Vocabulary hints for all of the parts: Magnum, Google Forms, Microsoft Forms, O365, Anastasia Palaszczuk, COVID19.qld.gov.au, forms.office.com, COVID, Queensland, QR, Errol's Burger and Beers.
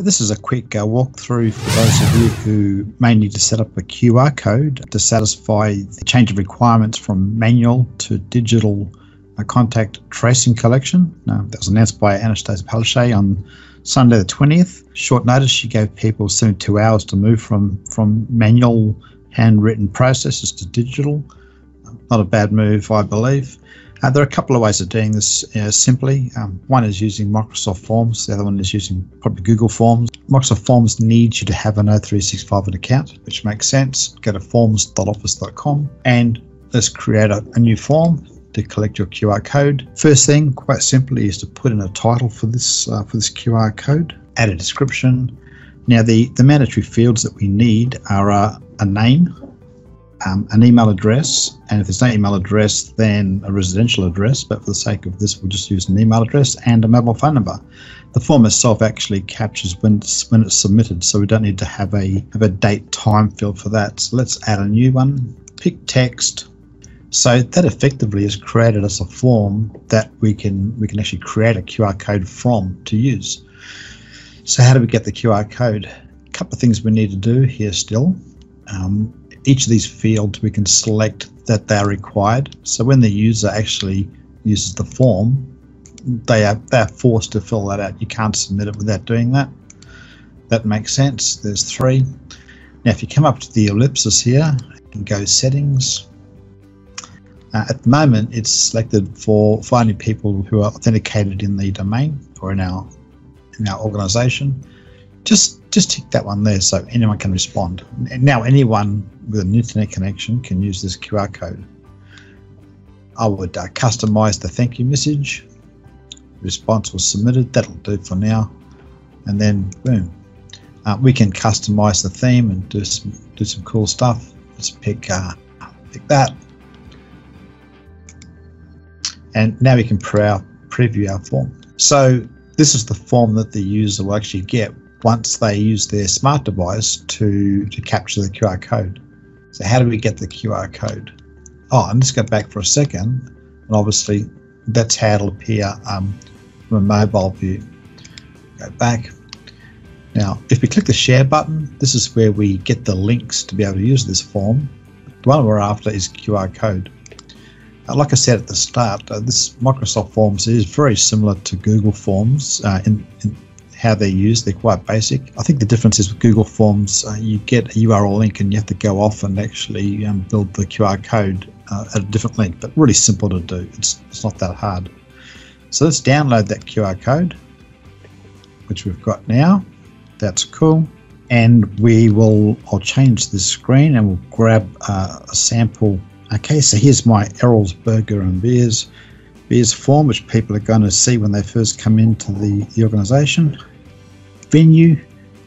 This is a quick walkthrough for those of you who may need to set up a QR code to satisfy the change of requirements from manual to digital contact tracing collection. That was announced by Anastasia Palaszczuk on Sunday the 20th. Short notice, she gave people 72 hours to move from manual handwritten processes to digital. Not a bad move, I believe. There are a couple of ways of doing this simply. One is using Microsoft Forms. The other one is using probably Google Forms. Microsoft Forms needs you to have an O365 account, which makes sense. Go to forms.office.com and let's create a new form to collect your QR code. First thing, quite simply, is to put in a title for this QR code. Add a description. Now, the mandatory fields that we need are a name, an email address, and if there's no email address, then a residential address, but for the sake of this we'll just use an email address and a mobile phone number. The form itself actually captures when it's submitted, so we don't need to have a date time field for that. So let's add a new one. Pick text. So that effectively has created us a form that we can actually create a QR code from to use. So how do we get the QR code? A couple of things we need to do here still. Each of these fields we can select that they are required, so when the user actually uses the form they're forced to fill that out. You can't submit it without doing that. That makes sense. There's three. Now if you come up to the ellipsis here, you can go settings. At the moment it's selected for only people who are authenticated in the domain or in our organization. Just tick that one there so anyone can respond. Now anyone with an internet connection can use this QR code. I would customize the thank you message. Response was submitted. That'll do for now. And then boom. We can customize the theme and do some cool stuff. Let's pick that. And now we can preview our form. So this is the form that the user will actually get once they use their smart device to capture the QR code. So how do we get the QR code? Oh, and just go back for a second, and obviously that's how it'll appear from a mobile view. Go back. Now, if we click the share button, this is where we get the links to be able to use this form. The one we're after is QR code. Like I said at the start, this Microsoft Forms is very similar to Google Forms in how they're used. They're quite basic. I think the difference is with Google Forms, you get a URL link and you have to go off and actually build the QR code at a different link, but really simple to do. It's not that hard. So let's download that QR code, which we've got now. That's cool. And I'll change the screen and we'll grab a sample. Okay, so here's my Errol's Burger and Beers form, which people are going to see when they first come into the organisation. Venue,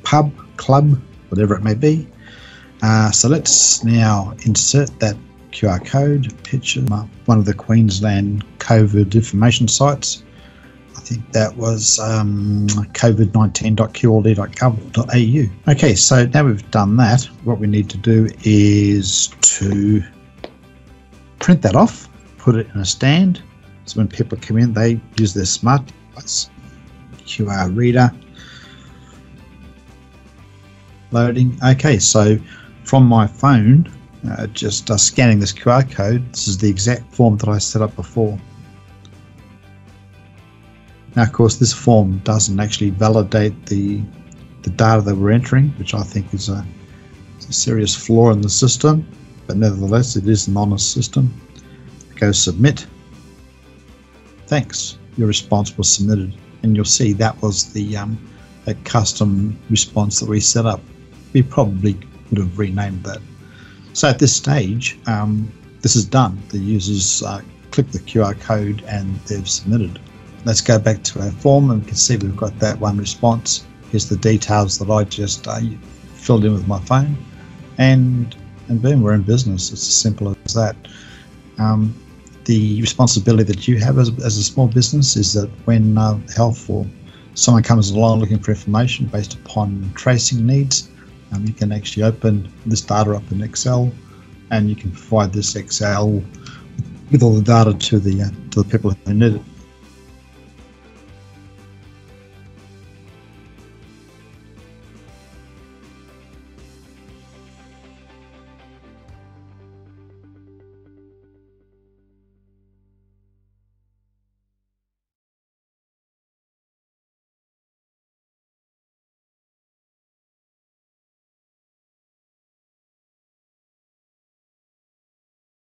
pub, club, whatever it may be. So let's now insert that QR code picture. One of the Queensland COVID information sites. I think that was COVID19.qld.gov.au. Okay, so now we've done that, what we need to do is to print that off, put it in a stand, so when people come in they use their smart device. QR reader loading. Okay, so from my phone just scanning this QR code, this is the exact form that I set up before. Now of course this form doesn't actually validate the data that we're entering, which I think is a serious flaw in the system. But nevertheless, it is an honest system. Go submit. Thanks. Your response was submitted, and you'll see that was the custom response that we set up. We probably would have renamed that. So at this stage, this is done. The users click the QR code and they've submitted. Let's go back to our form and we can see we've got that one response. Here's the details that I just filled in with my phone, and boom, we're in business. It's as simple as that. The responsibility that you have as a small business is that when health or someone comes along looking for information based upon tracing needs, you can actually open this data up in Excel, and you can provide this Excel with all the data to the people who need it.